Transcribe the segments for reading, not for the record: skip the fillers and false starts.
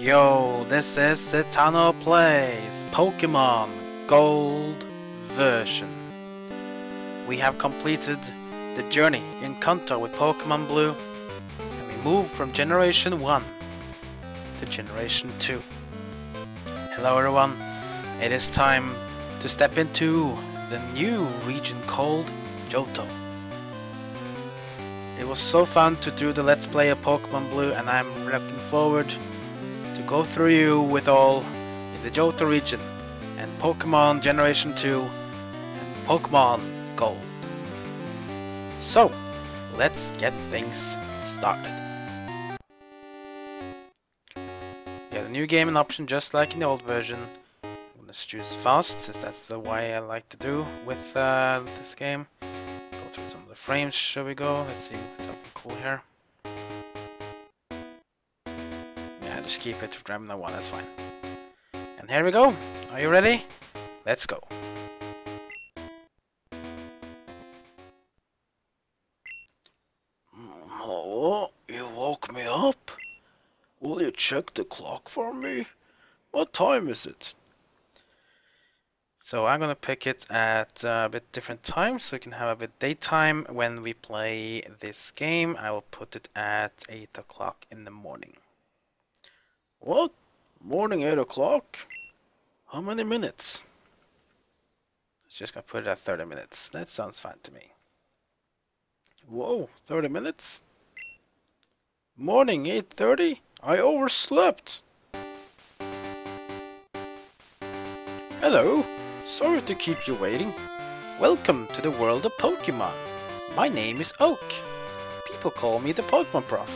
Yo, this is Citano Plays Pokemon Gold version. We have completed the journey in Kanto with Pokemon Blue, and we move from Generation 1 to Generation 2. Hello everyone, it is time to step into the new region called Johto. It was so fun to do the Let's Play of Pokemon Blue, and I'm looking forward to go through you with all in the Johto region and Pokemon Generation 2 and Pokemon Gold. So, let's get things started. We have a new game and option just like in the old version. Let's choose fast, since that's the way I like to do with this game. Go through some of the frames, shall we go? Let's see if it's something cool here. Just keep it from the one, that's fine. And here we go. Are you ready? Let's go. Oh, you woke me up? Will you check the clock for me? What time is it? So I'm gonna pick it at a bit different time, so you can have a bit daytime when we play this game. I will put it at 8 o'clock in the morning. What? Morning 8 o'clock? How many minutes? It's just gonna put it at 30 minutes. That sounds fine to me. Whoa, 30 minutes? Morning 8:30? I overslept! Hello! Sorry to keep you waiting. Welcome to the world of Pokemon. My name is Oak. People call me the Pokemon Prof.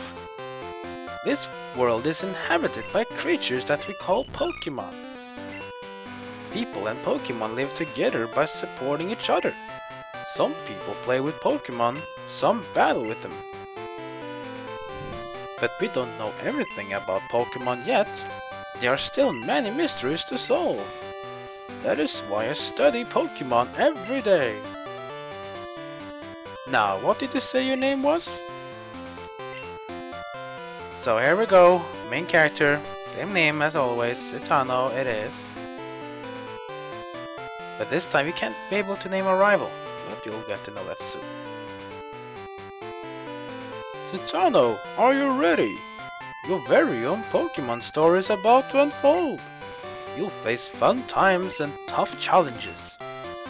This world is inhabited by creatures that we call Pokemon. People and Pokemon live together by supporting each other. Some people play with Pokemon, some battle with them. But we don't know everything about Pokemon yet. There are still many mysteries to solve. That is why I study Pokemon every day. Now, what did you say your name was? So here we go, main character, same name as always, Citano it is. But this time we can't be able to name a rival, but you'll get to know that soon. Citano, are you ready? Your very own Pokemon story is about to unfold. You'll face fun times and tough challenges.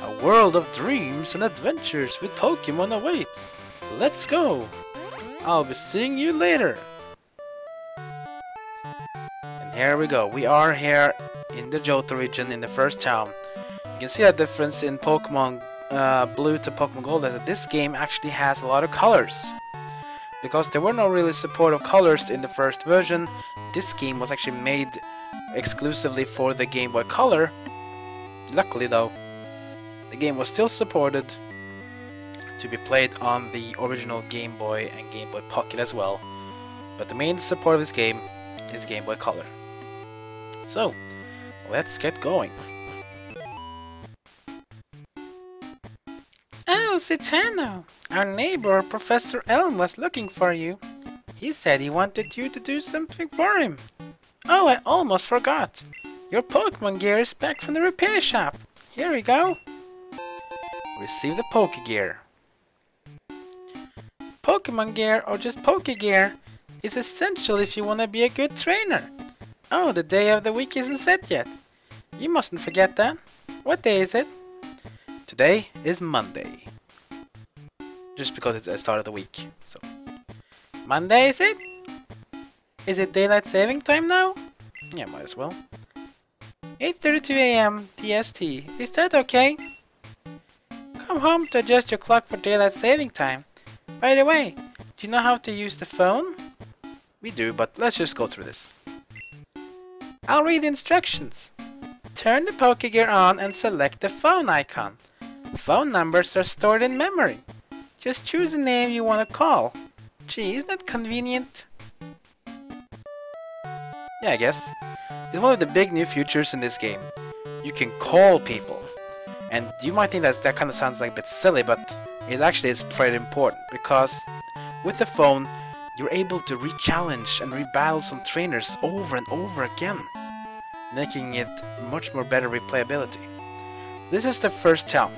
A world of dreams and adventures with Pokemon awaits. Let's go! I'll be seeing you later! Here we go, we are here in the Johto region in the first town. You can see a difference in Pokemon Blue to Pokemon Gold, that this game actually has a lot of colors. Because there were no really supportive colors in the first version, this game was actually made exclusively for the Game Boy Color. Luckily though, the game was still supported to be played on the original Game Boy and Game Boy Pocket as well. But the main support of this game is Game Boy Color. So, let's get going. Oh, Citano! Our neighbor, Professor Elm, was looking for you. He said he wanted you to do something for him. Oh, I almost forgot. Your Pokemon gear is back from the repair shop. Here we go. Receive the Pokégear. Pokemon gear, or just Pokégear, is essential if you want to be a good trainer. Oh, the day of the week isn't set yet. You mustn't forget that. What day is it? Today is Monday. Just because it's the start of the week. So, Monday is it? Is it daylight saving time now? Yeah, might as well. 8:32 AM TST. Is that okay? Come home to adjust your clock for daylight saving time. By the way, do you know how to use the phone? We do, but let's just go through this. I'll read the instructions. Turn the Pokégear on and select the phone icon. Phone numbers are stored in memory. Just choose the name you want to call. Gee, isn't that convenient? Yeah, I guess. It's one of the big new features in this game. You can call people. And you might think that kind of sounds like a bit silly, but it actually is pretty important, because with the phone, You're able to re-challenge and re-battle some trainers over and over again, making it much more better replayability. This is the first town.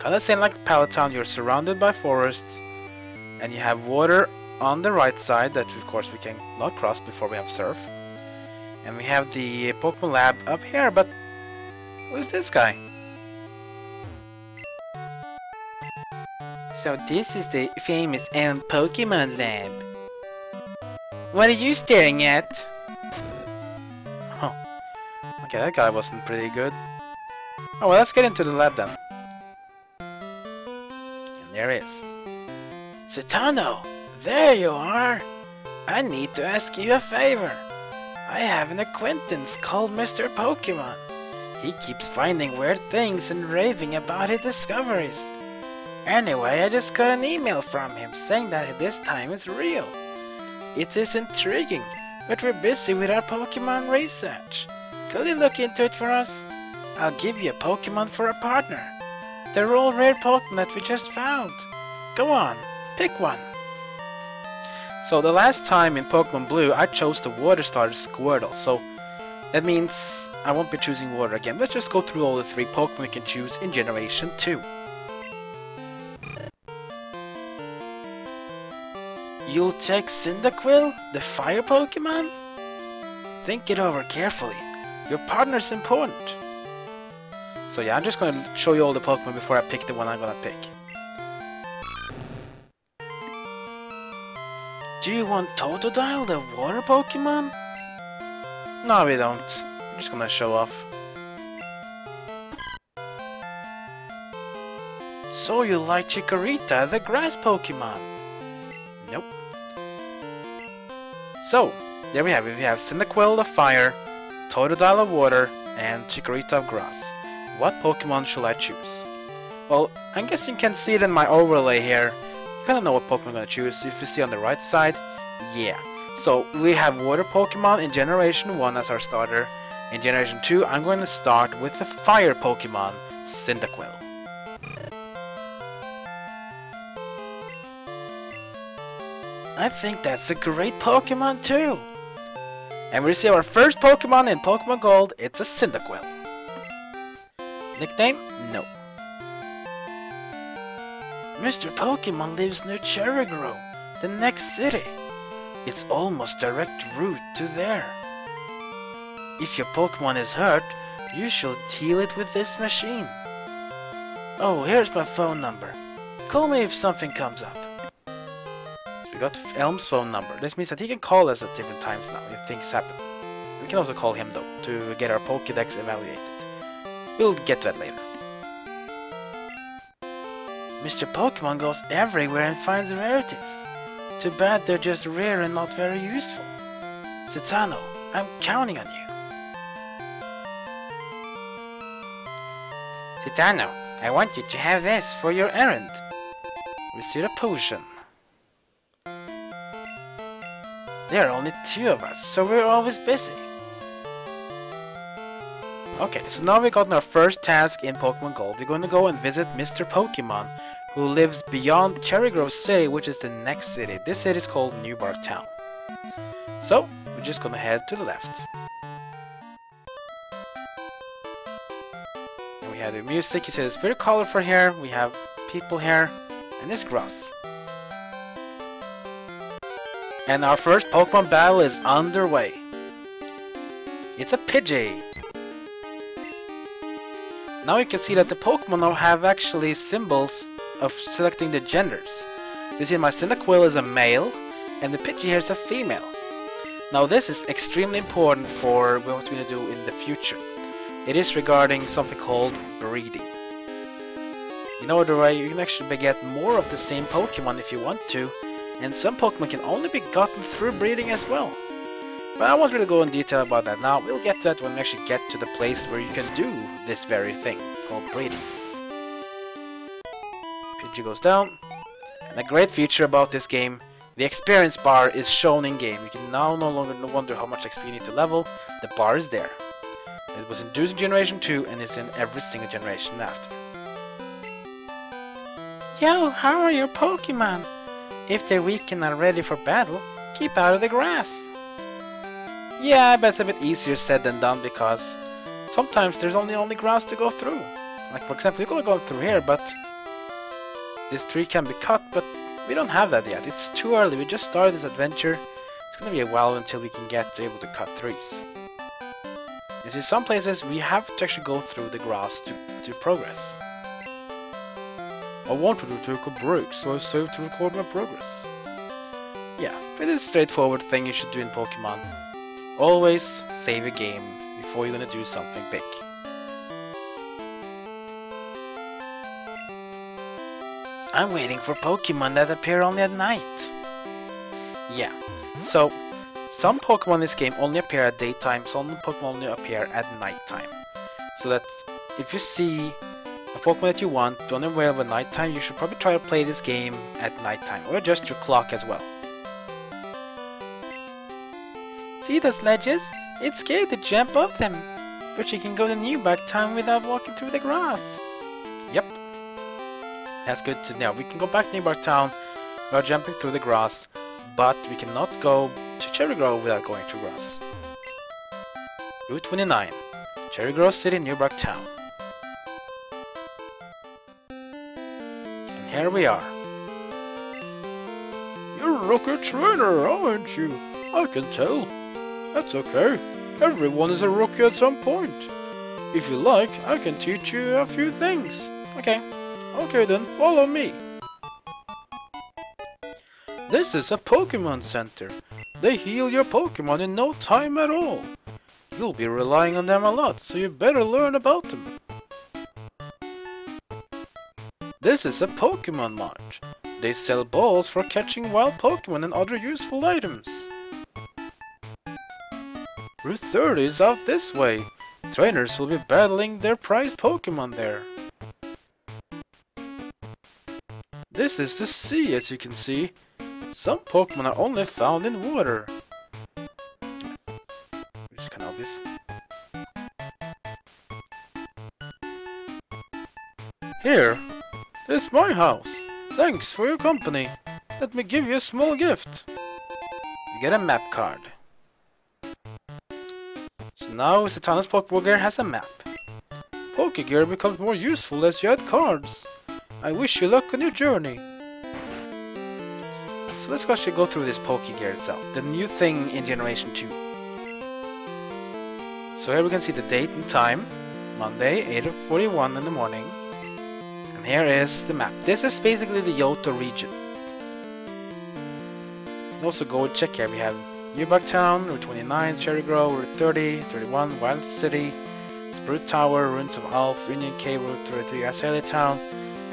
Kinda same like Palatown, you're surrounded by forests, and you have water on the right side that of course we can not cross before we have surf. And we have the Pokemon Lab up here, but who's this guy? So this is the famous Elm Pokemon Lab. What are you staring at? Oh, okay, that guy wasn't pretty good. Oh well, let's get into the lab then. And there it is. Citano, there you are! I need to ask you a favor. I have an acquaintance called Mr. Pokémon. He keeps finding weird things and raving about his discoveries. Anyway, I just got an email from him saying that this time it's real. It is intriguing, but we're busy with our Pokémon research. Could you look into it for us? I'll give you a Pokémon for a partner. They're all rare Pokémon that we just found. Go on, pick one. So the last time in Pokémon Blue, I chose the Water Starter Squirtle, so that means I won't be choosing water again. Let's just go through all the three Pokémon we can choose in Generation 2. You'll take Cyndaquil, the fire Pokemon? Think it over carefully. Your partner's important. So yeah, I'm just going to show you all the Pokemon before I pick the one I'm going to pick. Do you want Totodile, the water Pokemon? No, we don't. I'm just going to show off. So you like Chikorita, the grass Pokemon? Nope. So, there we have it. We have Cyndaquil of fire, Totodile of water, and Chikorita of grass. What Pokemon shall I choose? Well, I guess you can see it in my overlay here. You kinda know what Pokemon I'm gonna choose. If you see on the right side, yeah. So, we have water Pokemon in Generation 1 as our starter. In Generation 2, I'm going to start with the fire Pokemon, Cyndaquil. I think that's a great Pokemon too! And we receive our first Pokemon in Pokemon Gold, it's a Cyndaquil. Nickname? No. Mr. Pokémon lives near Cherrygrove, the next city. It's almost direct route to there. If your Pokémon is hurt, you should heal it with this machine. Oh, here's my phone number. Call me if something comes up. So we got Elm's phone number. This means that he can call us at different times now if things happen. We can also call him though, to get our Pokédex evaluated. We'll get to that later. Mr. Pokémon goes everywhere and finds rarities. Too bad they're just rare and not very useful. Citano, I'm counting on you. Citano, I want you to have this for your errand. Receive a potion. There are only two of us, so we're always busy. Okay, so now we got our first task in Pokemon Gold. We're going to go and visit Mr. Pokémon, who lives beyond Cherrygrove City, which is the next city. This city is called New Bark Town. So, we're just going to head to the left. And we have the music. You see it's very colorful here. We have people here. And there's grass. And our first Pokemon battle is underway. It's a Pidgey. Now you can see that the Pokemon now have actually symbols of selecting the genders. You see my Cyndaquil is a male and the Pidgey here is a female. Now this is extremely important for what we're going to do in the future. It is regarding something called breeding. You know the way you can actually beget more of the same Pokemon if you want to, and some Pokemon can only be gotten through breeding as well. But I won't really go in detail about that now. We'll get to that when we actually get to the place where you can do this very thing called breeding. Pidgey goes down. And a great feature about this game, the experience bar is shown in game. You can now no longer wonder how much XP you need to level. The bar is there. It was introduced in Generation 2 and it's in every single generation after. Yo, how are your Pokemon? If they're weak and are ready for battle, keep out of the grass. Yeah, but it's a bit easier said than done because sometimes there's only grass to go through. Like, for example, you could have gone through here, but this tree can be cut, but we don't have that yet. It's too early. We just started this adventure. It's gonna be a while until we can get able to cut trees. You see, some places we have to actually go through the grass to progress. I wanted to take a break, so I saved to record my progress. Yeah, it is a straightforward thing you should do in Pokémon. Always save a game before you're gonna do something big. I'm waiting for Pokémon that appear only at night. Yeah, so some Pokémon in this game only appear at daytime, some Pokémon only appear at nighttime. So that if you see a Pokémon that you want, don't aware of at nighttime, you should probably try to play this game at nighttime, or adjust your clock as well. See those ledges? It's scared to jump off them, but you can go to New Bark Town without walking through the grass. Yep. That's good to know. We can go back to New Bark Town without jumping through the grass, but we cannot go to Cherrygrove without going through grass. Route 29, Cherrygrove City, New Bark Town. And here we are. You're a rocket trainer, aren't you? I can tell. That's okay. Everyone is a rookie at some point. If you like, I can teach you a few things. Okay. Okay then, follow me. This is a Pokémon Center. They heal your Pokémon in no time at all. You'll be relying on them a lot, so you better learn about them. This is a Pokémon Mart. They sell balls for catching wild Pokémon and other useful items. Route 30 is out this way. Trainers will be battling their prized Pokémon there. This is the sea, as you can see. Some Pokémon are only found in water. Which is kind of obvious. Here, this is my house. Thanks for your company. Let me give you a small gift. You get a map card. So now Citano's Pokégear has a map. Pokégear becomes more useful as you add cards. I wish you luck on your journey. So let's actually go through this Pokégear itself, the new thing in Generation 2. So here we can see the date and time, Monday, 8:41 in the morning. And here is the map. This is basically the Johto region. And also go and check here, we have New Bark Town, Route 29, Cherrygrove, Route 30, 31, Violet City, Spruce Tower, Ruins of Alph, Union Cave, Route 33, Azalea Town,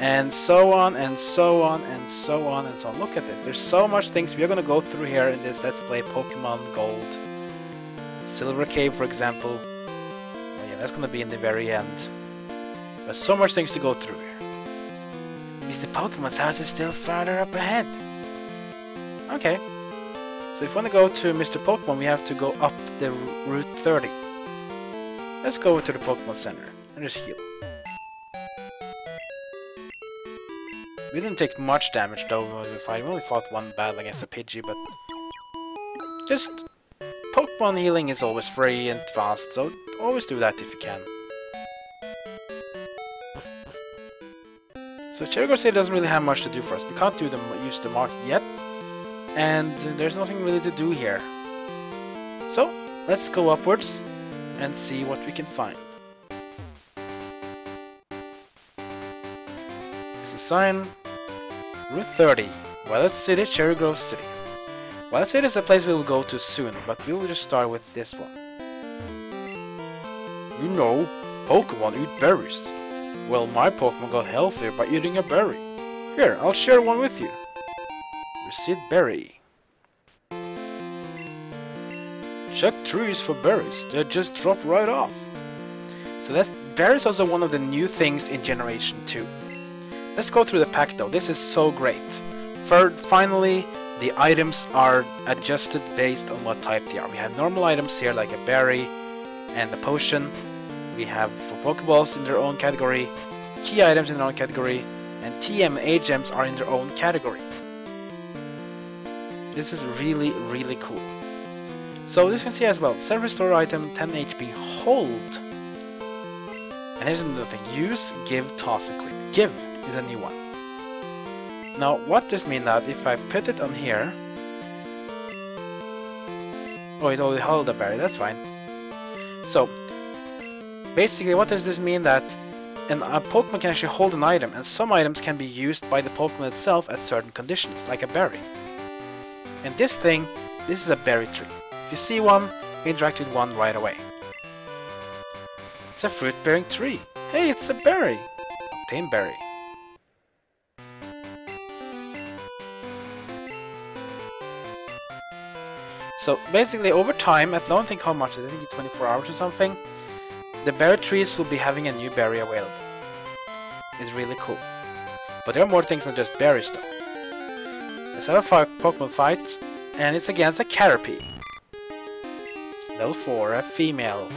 and so on, and so on, and so on, and so on. Look at this. There's so much things we're gonna go through here in this Let's Play Pokemon Gold. Silver Cave, for example. Oh yeah, that's gonna be in the very end. There's so much things to go through here. Mr. Pokemon's house is still farther up ahead. Okay. So if we wanna go to Mr. Pokemon, we have to go up the Route 30. Let's go to the Pokemon Center and just heal. We didn't take much damage though when we fight. We only fought one battle against the Pidgey, but just Pokemon healing is always free and fast, so always do that if you can. So Cherrygrove City doesn't really have much to do for us. We can't do use the market yet, and there's nothing really to do here. So let's go upwards and see what we can find. There's a sign. Route 30, Violet City, Cherrygrove City. Violet City is a place we will go to soon, but we will just start with this one. You know, Pokémon eat berries. Well, my Pokémon got healthier by eating a berry. Here, I'll share one with you. Receipt berry. Check trees for berries, they just drop right off. So that's berries, also one of the new things in Generation 2. Let's go through the pack though, this is so great. Finally, the items are adjusted based on what type they are. We have normal items here like a berry and a potion. We have for Pokeballs in their own category, key items in their own category, and TM and HMs are in their own category. This is really cool. So this you can see as well, self-restore item, 10 HP, hold. And here's another thing, use, give, toss, and quit. Give is a new one. Now what does mean that if I put it on here... Oh, it only held a berry, that's fine. So, basically what does this mean that a Pokémon can actually hold an item, and some items can be used by the Pokémon itself at certain conditions, like a berry. And this thing, this is a berry tree. If you see one, interact with one right away. It's a fruit-bearing tree. Hey, it's a berry! Tame berry. So basically over time, I don't think how much, I think it's 24 hours or something, the berry trees will be having a new berry available. It's really cool. But there are more things than just berries though. Let's have a Pokemon fight, and it's against a Caterpie. Level 4, a female.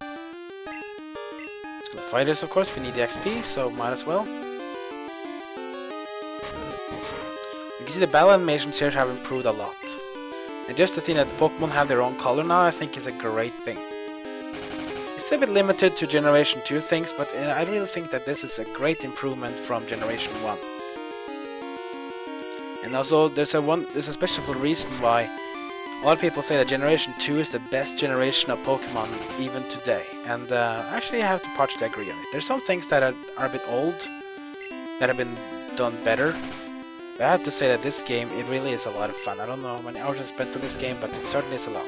So the fighters, of course, we need the XP, so might as well. You can see the battle animations here have improved a lot. And just the thing that Pokemon have their own color now, I think is a great thing. It's a bit limited to Generation 2 things, but I really think that this is a great improvement from Generation 1. And also, there's a special reason why a lot of people say that Generation 2 is the best generation of Pokemon even today. And actually, I have to partially agree on it. There's some things that are a bit old, that have been done better. But I have to say that this game, it really is a lot of fun. I don't know how many hours I spent on this game, but it certainly is a lot.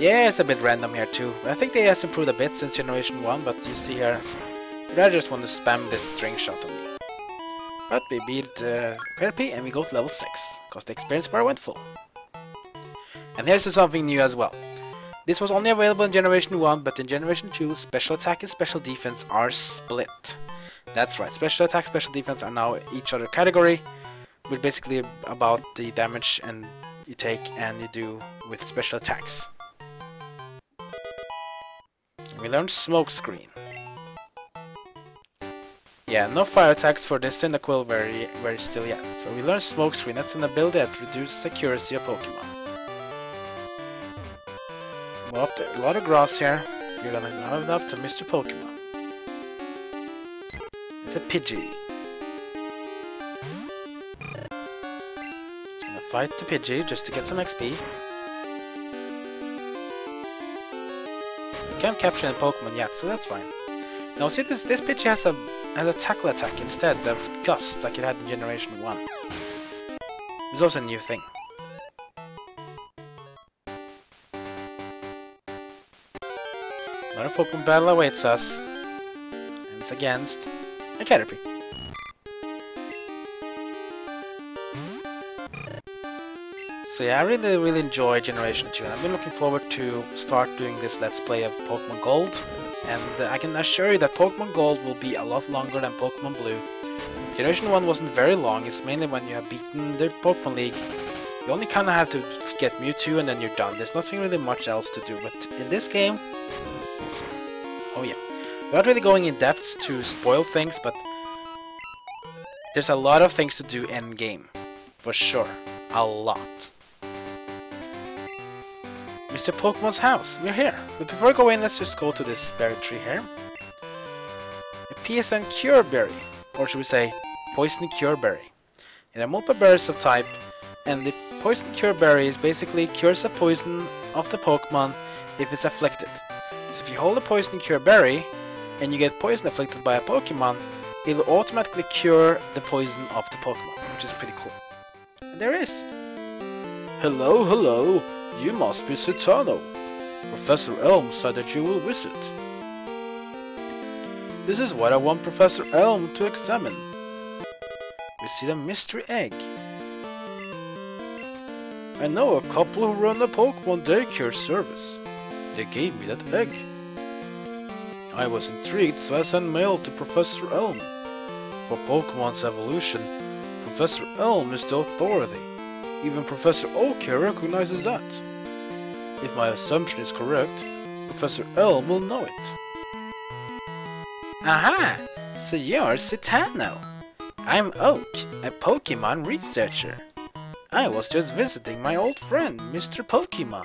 Yeah, it's a bit random here too. I think they has improved a bit since Generation 1, but you see here, I just want to spam this string shot on me. But we beat Caterpie and we go to level 6, because the experience bar went full. And here's something new as well. This was only available in Generation 1, but in Generation 2, Special Attack and Special Defense are split. That's right, Special Attack and Special Defense are now each other category, with basically about the damage and you take and you do with special attacks. We learned Smokescreen. Yeah, no fire attacks for this Cyndaquil very still yet. So we learned Smokescreen, that's an ability that reduces the accuracy of Pokemon. Well, up to, a lot of grass here. You're gonna have it up to Mr. Pokémon. It's a Pidgey. It's gonna fight the Pidgey just to get some XP. Can't capture the Pokemon yet, so that's fine. Now see, this Pidgey has a tackle attack instead of gust like it had in Generation 1. It's also a new thing. Another Pokemon battle awaits us, and it's against a Caterpie. So yeah, I really enjoy Generation 2, and I've been looking forward to start doing this Let's Play of Pokemon Gold. And I can assure you that Pokemon Gold will be a lot longer than Pokemon Blue. Generation 1 wasn't very long, it's mainly when you have beaten the Pokemon League. You only kind of have to get Mewtwo and then you're done. There's nothing really much else to do, but in this game... Oh yeah. We're not really going in depth to spoil things, but... There's a lot of things to do end game. For sure. A lot. Mr. Pokemon's house. We're here. But before we go in, let's just go to this berry tree here. The PSN Cure Berry, or should we say, Poison Cure Berry. And there are multiple berries of type, and the Poison Cure Berry is basically cures the poison of the Pokemon if it's afflicted. So if you hold a Poison Cure Berry, and you get poison afflicted by a Pokemon, it will automatically cure the poison of the Pokemon, which is pretty cool. And there is. Hello, hello. You must be Citano. Professor Elm said that you will visit. This is what I want Professor Elm to examine. We see the mystery egg. I know a couple who run a Pokemon daycare service. They gave me that egg. I was intrigued, so I sent mail to Professor Elm. For Pokemon's evolution, Professor Elm is the authority. Even Professor Oak here recognizes that. If my assumption is correct, Professor Elm will know it. Aha! So you're Citano! I'm Oak, a Pokémon researcher. I was just visiting my old friend, Mr. Pokémon.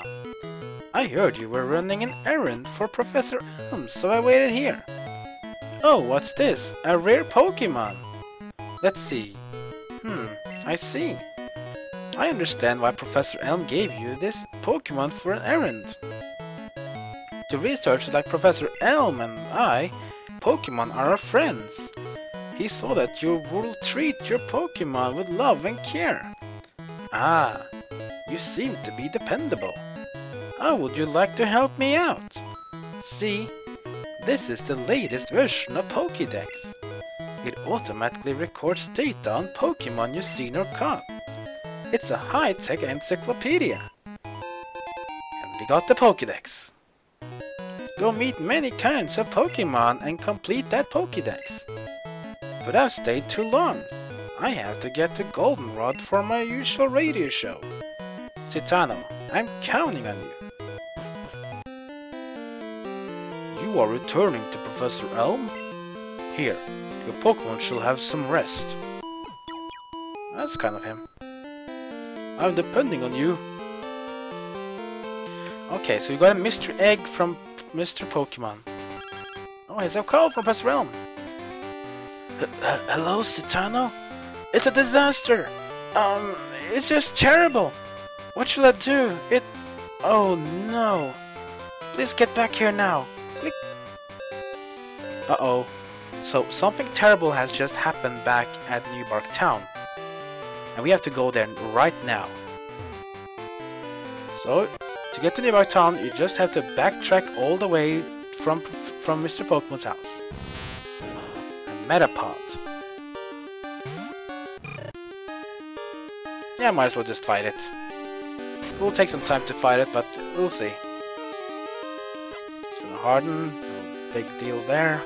I heard you were running an errand for Professor Elm, so I waited here. Oh, what's this? A rare Pokémon! Let's see. I see. I understand why Professor Elm gave you this Pokémon for an errand. The researchers like Professor Elm and I, Pokémon, are our friends. He saw that you will treat your Pokémon with love and care. Ah, you seem to be dependable. How would you like to help me out? See, this is the latest version of Pokédex. It automatically records data on Pokémon you've seen or caught. It's a high-tech encyclopedia. And we got the Pokédex. Go meet many kinds of Pokémon and complete that Pokédex. But I've stayed too long. I have to get to Goldenrod for my usual radio show. Citano, I'm counting on you. You are returning to Professor Elm? Here, your Pokémon shall have some rest. That's kind of him. I'm depending on you. Okay, so you got a Mr. Egg from Mr. Pokémon. Oh, here's a call from Professor Elm. Hello, Citano? It's a disaster! It's just terrible! What shall I do? Oh no! Please get back here now! Click! Uh-oh. So, something terrible has just happened back at New Bark Town. And we have to go there right now. So, to get to New Bark Town, you just have to backtrack all the way from Mr. Pokémon's house. A Metapod. Yeah, might as well just fight it. It will take some time to fight it, but we'll see. It's gonna harden, no big deal there.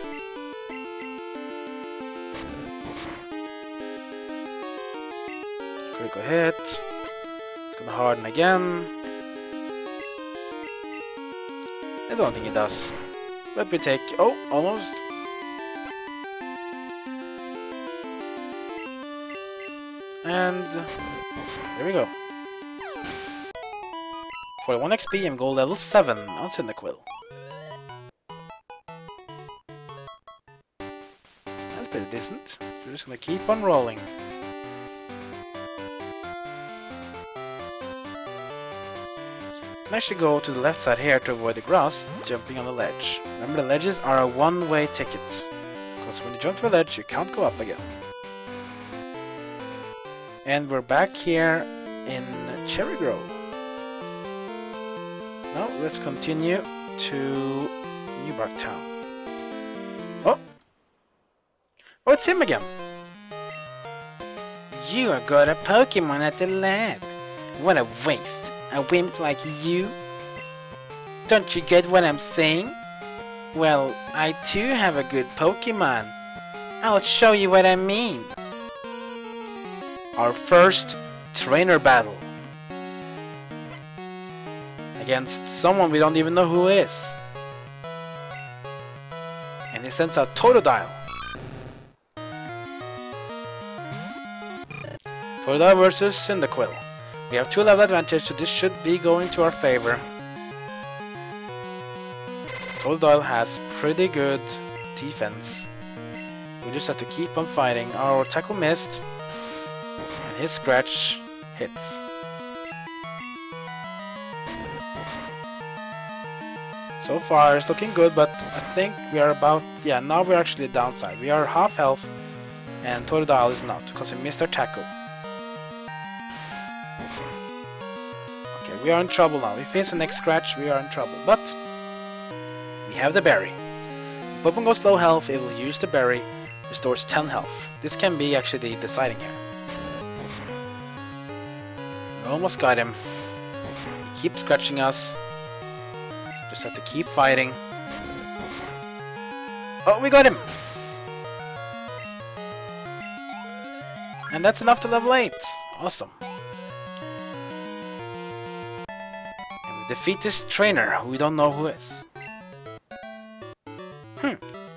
Critical hit. It's gonna harden again. I don't think it does. But we take... oh, almost. And... there we go. 41 XP and gold level 7 on Cyndaquil. That's pretty decent. We're just gonna keep on rolling. You can actually go to the left side here to avoid the grass, jumping on the ledge. Remember, the ledges are a one-way ticket. Because when you jump to a ledge, you can't go up again. And we're back here in Cherrygrove. Now let's continue to New Bark Town. Oh, it's him again! You have got a Pokémon at the lab! What a waste! A wimp like you! Don't you get what I'm saying? Well, I too have a good Pokémon. I'll show you what I mean! Our first trainer battle against someone we don't even know who is. And he sends out Totodile. Totodile versus Cyndaquil. We have 2 level advantage, so this should be going to our favor. Totodile has pretty good defense. We just have to keep on fighting. Our tackle missed. His scratch hits. So far it's looking good, but I think we are about... yeah, now we're actually downside. We are half health and Totodile is not, because we missed our tackle. Okay, we are in trouble now. If it's the next scratch, we are in trouble, but we have the berry. If Pokemon goes low health, it will use the berry, restores 10 health. This can be actually the deciding here. Almost got him. He keeps scratching us. So just have to keep fighting. Oh, we got him! And that's enough to level 8. Awesome. And we defeat this trainer, who we don't know who is.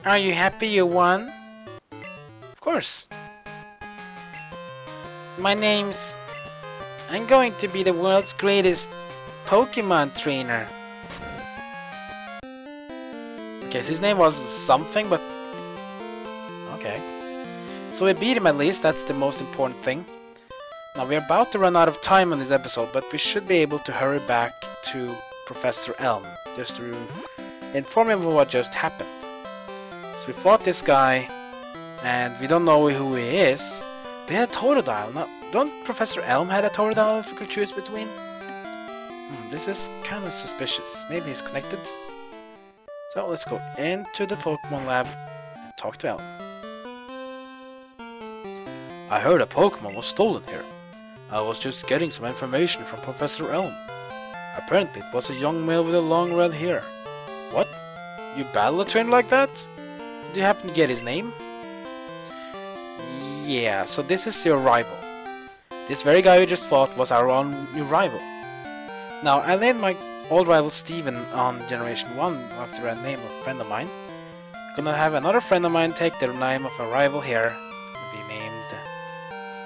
Are you happy you won? Of course. My name's... I'm going to be the world's greatest Pokemon trainer. Okay, so his name was something, but... Okay. So we beat him at least, that's the most important thing. Now we're about to run out of time on this episode, but we should be able to hurry back to Professor Elm, just to inform him of what just happened. So we fought this guy, and we don't know who he is. They had a Totodile. Now, don't Professor Elm had a Totodile if we could choose between? This is kind of suspicious. Maybe he's connected. So let's go into the Pokemon lab and talk to Elm. I heard a Pokemon was stolen here. I was just getting some information from Professor Elm. Apparently it was a young male with a long red hair. What? You battle a trainer like that? Do you happen to get his name? Yeah, so this is your rival. This very guy we just fought was our own new rival. Now, I named my old rival Steven on Generation 1 after I named a friend of mine. Gonna have another friend of mine take the name of a rival here.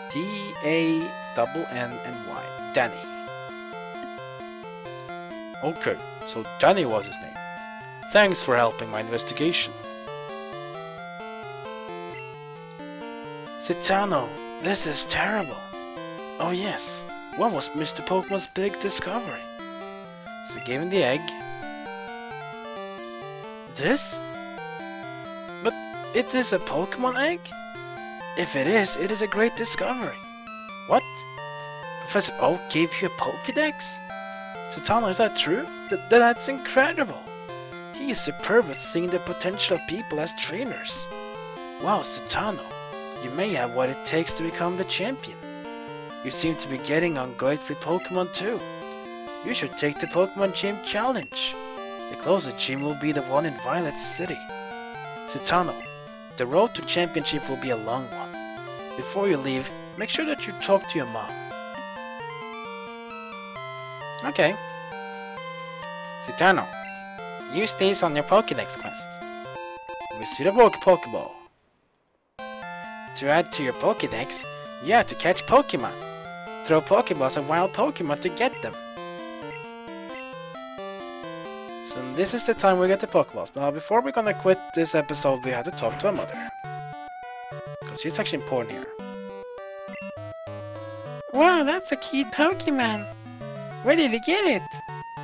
D-A-N-N-Y, Danny. Okay, so Danny was his name. Thanks for helping my investigation. Citano, this is terrible. Oh yes, what was Mr. Pokemon's big discovery? So we gave him the egg. This? But it is a Pokemon egg? If it is a great discovery. What? Professor Oak gave you a Pokédex? Citano, is that true? That's incredible. He is superb at seeing the potential of people as trainers. Wow, Citano, you may have what it takes to become the champion. You seem to be getting on great with Pokémon too. You should take the Pokémon Gym Challenge. The closest gym will be the one in Violet City. Citano, the road to championship will be a long one. Before you leave, make sure that you talk to your mom. Okay. Citano, use these on your Pokédex quest. Receive a Pokéball. To add to your Pokédex, you have to catch Pokémon. Throw Pokéballs at wild Pokémon to get them. So this is the time we get the Pokéballs. Now before we're gonna quit this episode, we have to talk to our mother. Because she's actually important here. Wow, that's a cute Pokémon! Where did you get it?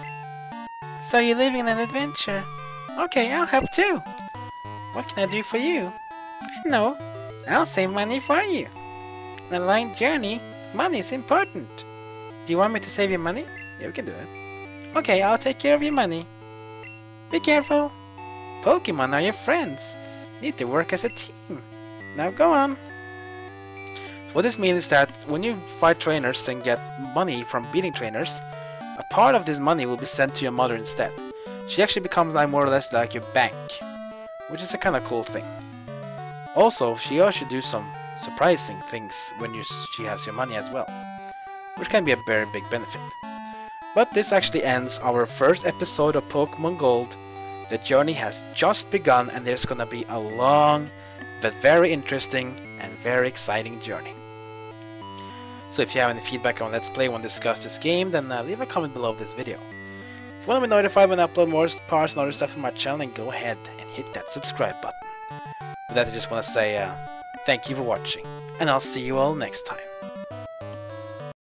So you're living an adventure. Okay, I'll help too. What can I do for you? I know. I'll save money for you. On a long journey, money is important. Do you want me to save your money? Yeah, we can do that. Okay, I'll take care of your money. Be careful. Pokémon are your friends. You need to work as a team. Now go on. What this means is that when you fight trainers and get money from beating trainers, a part of this money will be sent to your mother instead. She actually becomes like more or less like your bank, which is a kind of cool thing. Also, she should do some surprising things when she has your money as well, which can be a very big benefit. But this actually ends our first episode of Pokemon Gold. The journey has just begun and there's gonna be a long but very interesting and very exciting journey. So if you have any feedback on Let's Play when discuss this game, then leave a comment below this video. If you want to be notified when I upload more parts and other stuff on my channel, then go ahead and hit that subscribe button. With that, I just want to say thank you for watching, and I'll see you all next time.